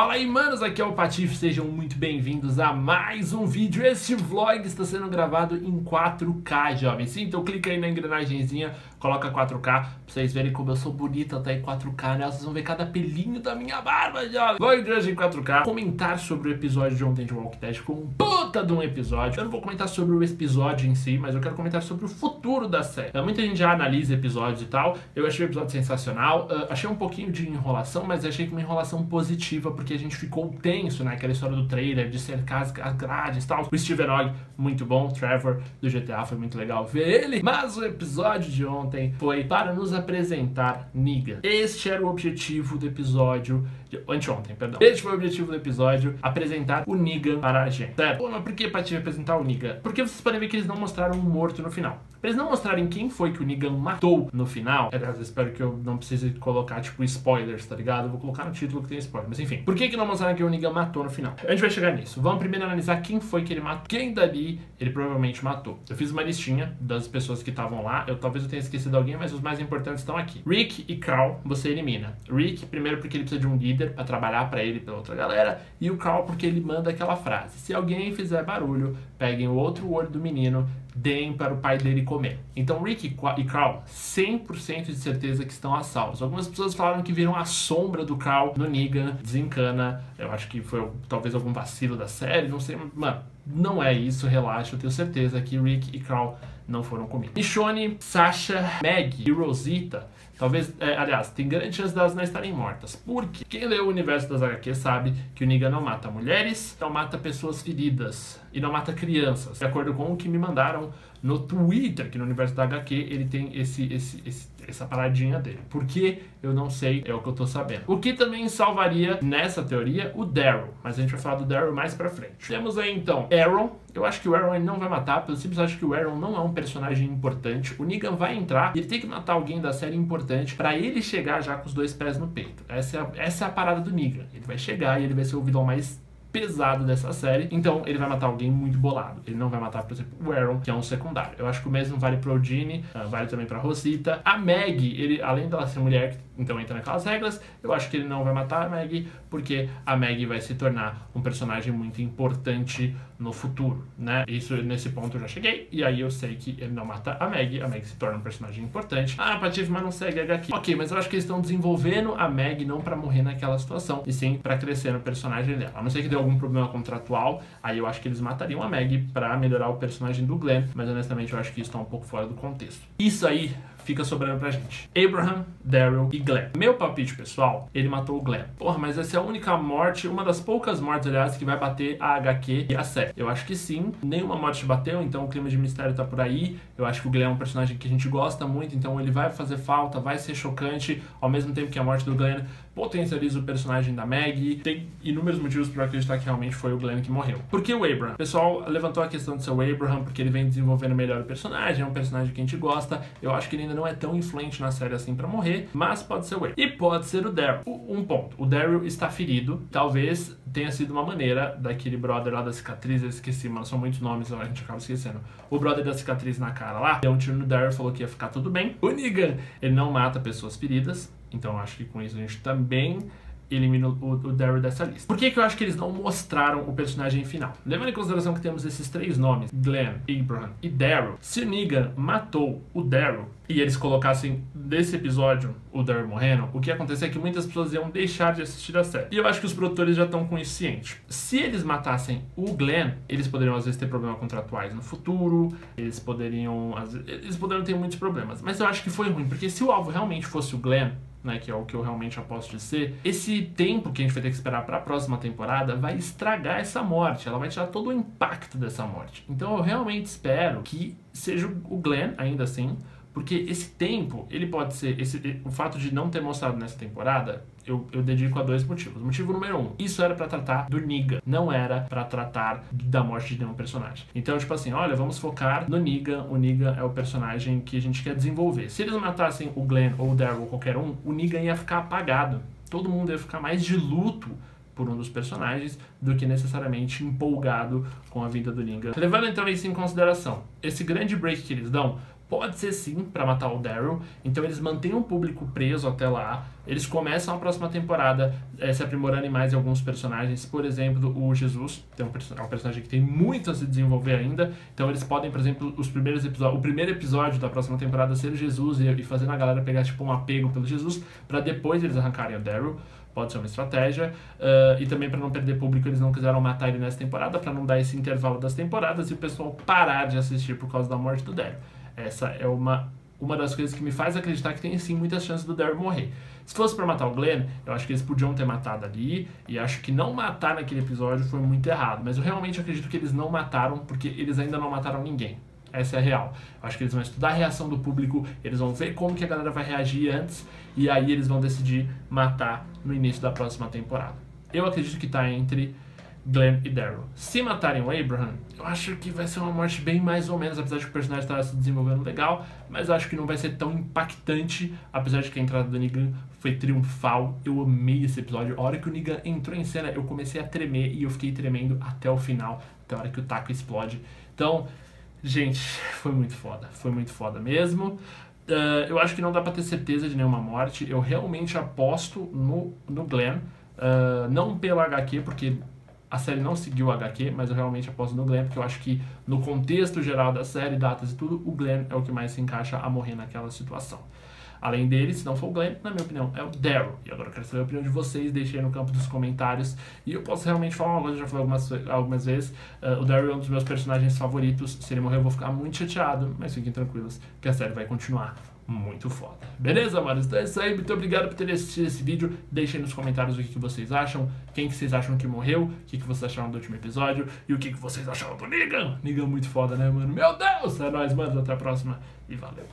Fala aí, manos, aqui é o Patife, sejam muito bem-vindos a mais um vídeo. Este vlog está sendo gravado em 4K, jovens. Sim, então clica aí na engrenagemzinha, coloca 4K, pra vocês verem como eu sou bonita até em 4K, né? Vocês vão ver cada pelinho da minha barba, jovens. Vlog de hoje em 4K, comentar sobre o episódio de ontem de Walking Dead, com um puta de um episódio. Eu não vou comentar sobre o episódio em si, mas eu quero comentar sobre o futuro da série. Muita gente já analisa episódios e tal, eu achei o episódio sensacional, achei um pouquinho de enrolação, mas achei que uma enrolação positiva, porque a gente ficou tenso, né? Aquela história do trailer, de cercar as grades e tal. O Steven Og, muito bom. O Trevor, do GTA, foi muito legal ver ele. Mas o episódio de ontem foi para nos apresentar Negan. Este era o objetivo do episódio... Anteontem, perdão. Este foi o objetivo do episódio, apresentar o Negan para a gente. Certo? Pô, mas por que Patife apresentar o Negan? Porque vocês podem ver que eles não mostraram um morto no final. Pra eles não mostrarem quem foi que o Negan matou no final, aliás, eu espero que eu não precise colocar, tipo, spoilers, tá ligado? Eu vou colocar no título que tem spoiler, mas enfim. Por que que não mostraram que o Negan matou no final? A gente vai chegar nisso. Vamos primeiro analisar quem foi que ele matou. Quem dali ele provavelmente matou. Eu fiz uma listinha das pessoas que estavam lá. Talvez eu tenha esquecido alguém, mas os mais importantes estão aqui. Rick e Carl, você elimina. Rick, primeiro porque ele precisa de um líder pra trabalhar pra ele e pra outra galera, e o Carl porque ele manda aquela frase: se alguém fizer barulho, peguem o outro olho do menino, deem para o pai dele comer. Então Rick e Carl, 100% de certeza que estão a salvo. Algumas pessoas falaram que viram a sombra do Carl no Negan, desencana, eu acho que foi talvez algum vacilo da série, não sei, mano, não é isso, relaxa, eu tenho certeza que Rick e Carl não foram comigo. Michonne, Sasha, Maggie e Rosita, talvez, aliás, tem grande chance delas não estarem mortas, porque quem leu o universo das HQ sabe que o Negan não mata mulheres, não mata pessoas feridas e não mata crianças. De acordo com o que me mandaram no Twitter, que no universo da HQ ele tem essa paradinha dele. Por que? Eu não sei, é o que eu tô sabendo. O que também salvaria, nessa teoria, o Daryl. Mas a gente vai falar do Daryl mais pra frente. Temos aí, então, Aaron. Eu acho que o Aaron ele não vai matar, pelo simples acho que o Aaron não é um personagem importante. O Negan vai entrar e ele tem que matar alguém da série importante pra ele chegar já com os dois pés no peito. Essa é a parada do Negan. Ele vai chegar e ele vai ser o vilão mais pesado dessa série, então ele vai matar alguém muito bolado. Ele não vai matar, por exemplo, o Aaron, que é um secundário. Eu acho que o mesmo vale pra Odine, vale também pra Rosita. A Maggie, ele, além dela ser mulher, então entra naquelas regras, eu acho que ele não vai matar a Maggie, porque a Maggie vai se tornar um personagem muito importante no futuro, né? Isso, nesse ponto eu já cheguei, e aí eu sei que ele não mata a Maggie se torna um personagem importante. Ah, Patife, mas não segue a HQ. Ok, mas eu acho que eles estão desenvolvendo a Maggie não pra morrer naquela situação, e sim pra crescer no personagem dela. A não ser que deu algum problema contratual, aí eu acho que eles matariam a Maggie pra melhorar o personagem do Glenn, mas honestamente eu acho que isso tá um pouco fora do contexto. Isso aí fica sobrando pra gente. Abraham, Daryl e Glenn. Meu palpite pessoal, ele matou o Glenn. Porra, mas essa é a única morte, uma das poucas mortes, aliás, que vai bater a HQ e a série. Eu acho que sim, nenhuma morte bateu, então o clima de mistério tá por aí. Eu acho que o Glenn é um personagem que a gente gosta muito, então ele vai fazer falta, vai ser chocante, ao mesmo tempo que a morte do Glenn potencializa o personagem da Maggie. Tem inúmeros motivos pra acreditar que realmente foi o Glenn que morreu. Por que o Abraham? O pessoal levantou a questão de ser o Abraham, porque ele vem desenvolvendo melhor o personagem, é um personagem que a gente gosta, eu acho que ele ainda não é tão influente na série assim pra morrer, mas pode ser o Abraham. E pode ser o Daryl. Um ponto, o Daryl está ferido, talvez tenha sido uma maneira daquele brother lá da cicatriz, eu esqueci, mano, são muitos nomes, a gente acaba esquecendo. O brother da cicatriz na cara lá, deu um tiro no Daryl, falou que ia ficar tudo bem. O Negan, ele não mata pessoas feridas, então acho que com isso a gente também elimina o Daryl dessa lista. Por que que eu acho que eles não mostraram o personagem final? Levando em consideração que temos esses três nomes, Glenn, Abraham e Daryl, se o Negan matou o Daryl e eles colocassem nesse episódio o Daryl morrendo, o que ia acontecer é que muitas pessoas iam deixar de assistir a série. E eu acho que os produtores já estão com isso ciente. Se eles matassem o Glenn, eles poderiam às vezes ter problemas contratuais no futuro, eles poderiam, ter muitos problemas. Mas eu acho que foi ruim, porque se o alvo realmente fosse o Glenn, né, que é o que eu realmente aposto de ser, esse tempo que a gente vai ter que esperar para a próxima temporada vai estragar essa morte, ela vai tirar todo o impacto dessa morte. Então eu realmente espero que seja o Glenn, ainda assim, porque esse tempo, ele pode ser... o fato de não ter mostrado nessa temporada, eu dedico a dois motivos. Motivo número um, isso era pra tratar do Negan, não era pra tratar da morte de nenhum personagem. Então, tipo assim, olha, vamos focar no Negan. O Negan é o personagem que a gente quer desenvolver. Se eles matassem o Glenn ou o Daryl ou qualquer um, o Negan ia ficar apagado. Todo mundo ia ficar mais de luto por um dos personagens do que necessariamente empolgado com a vida do Negan. Levando então isso em consideração, esse grande break que eles dão pode ser sim pra matar o Daryl, então eles mantêm o público preso até lá, eles começam a próxima temporada se aprimorando em mais alguns personagens, por exemplo, o Jesus, que é um personagem que tem muito a se desenvolver ainda, então eles podem, por exemplo, o primeiro episódio da próxima temporada ser Jesus e fazendo a galera pegar tipo um apego pelo Jesus, pra depois eles arrancarem o Daryl. Pode ser uma estratégia, e também para não perder público eles não quiseram matar ele nessa temporada, para não dar esse intervalo das temporadas e o pessoal parar de assistir por causa da morte do Daryl. Essa é uma das coisas que me faz acreditar que tem sim muitas chances do Daryl morrer. Se fosse para matar o Glenn, eu acho que eles podiam ter matado ali, e acho que não matar naquele episódio foi muito errado, mas eu realmente acredito que eles não mataram, porque eles ainda não mataram ninguém. Essa é a real. Eu acho que eles vão estudar a reação do público, eles vão ver como que a galera vai reagir antes, e aí eles vão decidir matar no início da próxima temporada. Eu acredito que tá entre Glenn e Daryl. Se matarem o Abraham, eu acho que vai ser uma morte bem mais ou menos, apesar de que o personagem tá se desenvolvendo legal, mas acho que não vai ser tão impactante, apesar de que a entrada do Negan foi triunfal. Eu amei esse episódio. A hora que o Negan entrou em cena, eu comecei a tremer, e eu fiquei tremendo até o final, até a hora que o taco explode. Então, gente, foi muito foda mesmo. Eu acho que não dá pra ter certeza de nenhuma morte, eu realmente aposto no Glenn, não pelo HQ, porque a série não seguiu o HQ, mas eu realmente aposto no Glenn, porque eu acho que no contexto geral da série, datas e tudo, o Glenn é o que mais se encaixa a morrer naquela situação. Além dele, se não for o Glenn, na minha opinião, é o Daryl. E agora eu quero saber a opinião de vocês, deixem aí no campo dos comentários. E eu posso realmente falar uma coisa, já falei algumas vezes, o Daryl é um dos meus personagens favoritos. Se ele morrer eu vou ficar muito chateado, mas fiquem tranquilos que a série vai continuar muito foda. Beleza, amados? Então é isso aí, muito obrigado por terem assistido esse vídeo. Deixem nos comentários o que vocês acham, quem que vocês acham que morreu, o que vocês acharam do último episódio e o que vocês acharam do Negan. Negan muito foda, né, mano? Meu Deus! É nóis, mano, até a próxima e valeu!